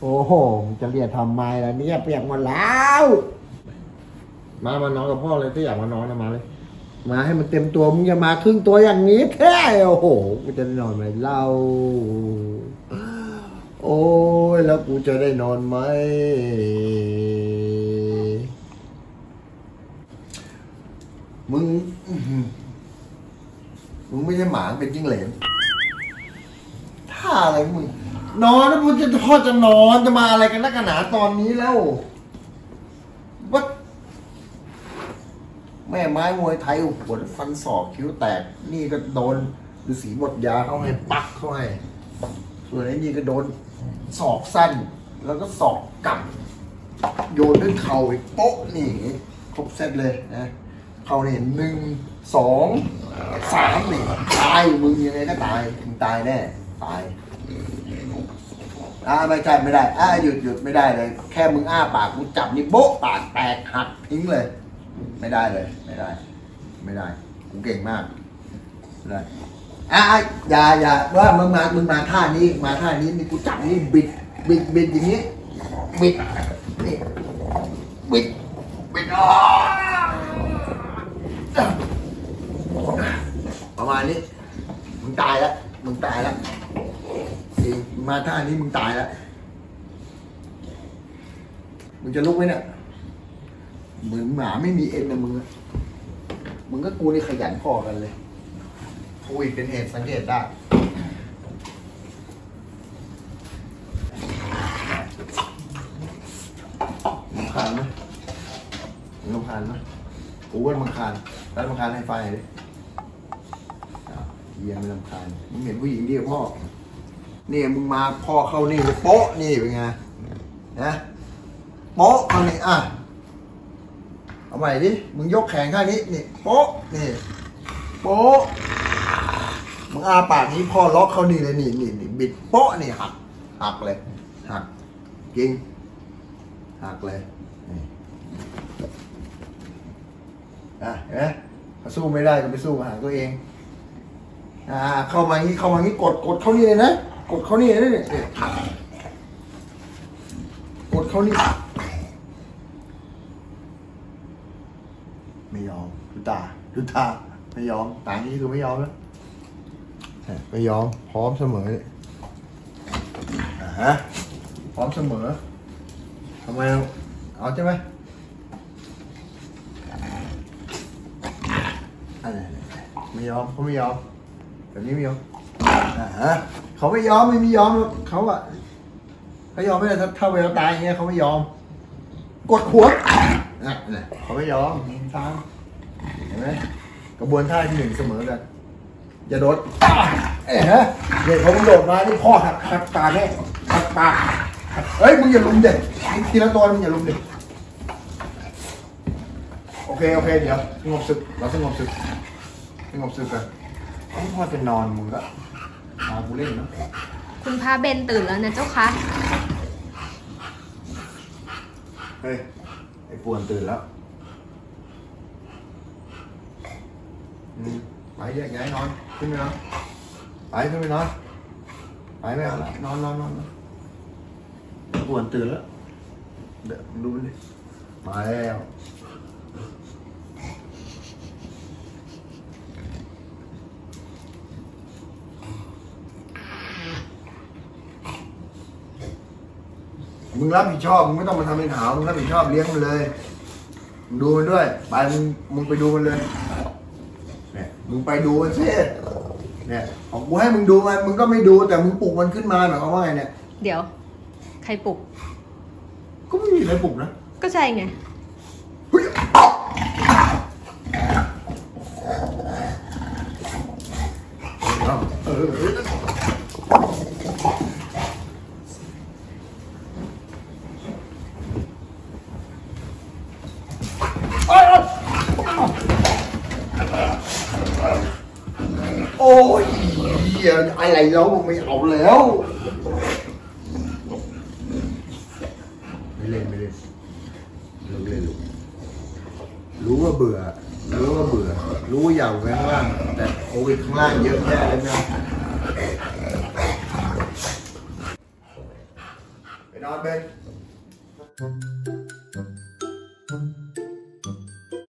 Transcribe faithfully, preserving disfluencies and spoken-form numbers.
โอ้โหจะเรียกทำไมล่ะเนี่ยเปียกหมดแล้วมามาน้องกับพ่อเลยที่อยากมานอนนะมาเลยมาให้มันเต็มตัวมึงจะมาครึ่งตัวอย่างนี้แค่โอ้โหกูจะได้นอนไหมเล่าโอ้ยแล้วกูจะได้นอนไหมมึงมึงไม่ใช่หมาเป็นจิ้งเหลนท่าอะไรมึงนอนแล้วมึงจะทอดจะนอนจะมาอะไรกันนักหนาตอนนี้แล้ววัดแม่ไม้มวยไทยปวดฟันศอกคิ้วแตกนี่ก็โดนฤาษีบทยาเข้าให้ปักเข้าให้ส่วนไอ้นี่ก็โดนศอกสั้นแล้วก็ศอกกลับโยนด้วยเข่าอีกโป๊ะนี่ครบเซตเลยนะเขาเนี่ยหนึ่งสองสามนี่ตายมึงยังไงก็ตายมึงตายแน่ตายอ้าไม่จับไม่ได้อ้าหยุดหยุดไม่ได้เลยแค่มึงอ้าปากกูจับนี่โบ๊ะปากแตกหักทิ้งเลยไม่ได้เลยไม่ได้ไม่ได้กูเก่งมากได้อ้าอย่าอย่าว่ามึงมามึงมาท่านี้มาท่านี้นี่กูจับนี่บิดบิดบิดอย่างนี้บิดนี่บิดบิดอ๋อประมาณนี้มึงตายแล้วมึงตายแล้วมาท่านี้มึงตายแล้วมึงจะลุกไหมเนี่ยเหมือนหมาไม่มีเอ็นนะมึงมึงก็กูนี่ขยันพอกันเลยกูอีกเป็นเหตุสังเกตได้มึงผ่านไหมมึงผ่านไหมกูว่ามังคานรัดมังคานให้ไฟเลยเยี่ยมลำคานมึงเห็นผู้หญิงดีกับพ่อนี่มึงมาพ่อเข้านี่โป๊ะนี่เป็นไงนะโป๊ะเข้านี่อ่ะเอาใหม่ดิมึงยกแขนข้างนี้นี่โป๊ะนี่โป๊ะมึงอาปากนี้พ่อล็อกเข้านี่เลยนี่นี่บิดโป๊ะนี่หักหักเลยหักจริงหักเลยอ่ะเห็นไหมสู้ไม่ได้ก็ไปสู้มาหาตัวเองอ่าเข้ามางี้เข้ามางี้กดกดเข้านี่เลยนะกดเข้านี่เลยนะกดเข้านี่ไม่ยอมดูตาดูตาไม่ยอมตานี้คือไม่ยอมแล้วไม่ยอมพร้อมเสมอเลยอ่าฮะพร้อมเสมอทำไมเอาใช่ไหมไม่ยอมเขาไม่ยอมแบบนี้ไม่ยอมเขาไม่ยอมไม่มียอมเขาอะเขายอมไม่ได้ถ้าเวลาตายอย่างเงี้ยเขาไม่ยอมกดหัวเขาไม่ยอมตามเห็นไหมกระบวนท่าที่หนึ่งเสมอกันอย่าโดดเอ๊ะฮะเด็กเขาโดดมาที่พ่อหักหักตาแน่หักตาเฮ้ยมึงอย่าลุมเด็กทีละตัวมึงอย่าลุมเด็กโอเคโอเคเดี๋ยวสงบศึกเราสงบศึกสงบศึกกันให้พ่อจะนอนมึงก็พากูเล่นนะคุณพาเบนตื่นแล้วนะเจ้าคะเฮ้ยไอ้ปวนตื่นแล้วไปแยกย้ายนอนขึ้นไปนอนไปขึ้นไปนอนไปไม่เอาละนอนนอนนอนปวนตื่นแล้วเดี๋ยวดูมันดิมาแล้วมึงรับผิดชอบมึงไม่ต้องมาทำเป็นหาวมึงรับผิดชอบเลี้ยงมันเลยมึงดูมันด้วยไปมึงมึงไปดูมันเลยเนี่ยมึงไปดูมันสิเนี่ยของกูให้มึงดูมันมึงก็ไม่ดูแต่มึงปลุกมันขึ้นมาหมายความว่าไงเนี่ยเดี๋ยวใครปลุกก็ไม่มีใครปลุกนะก็ใช่ไงโอ้ยอะไรแล้วไม่เอาแล้วไม่เล่นไม่เล่นลูกเล่นลูกรู้ว่าเบื่อรู้ว่าเบื่อรู้ว่าอยากไปข้างล่างแต่โควิดข้างล่างเยอะแยะเลยนะไป ไปนอนไป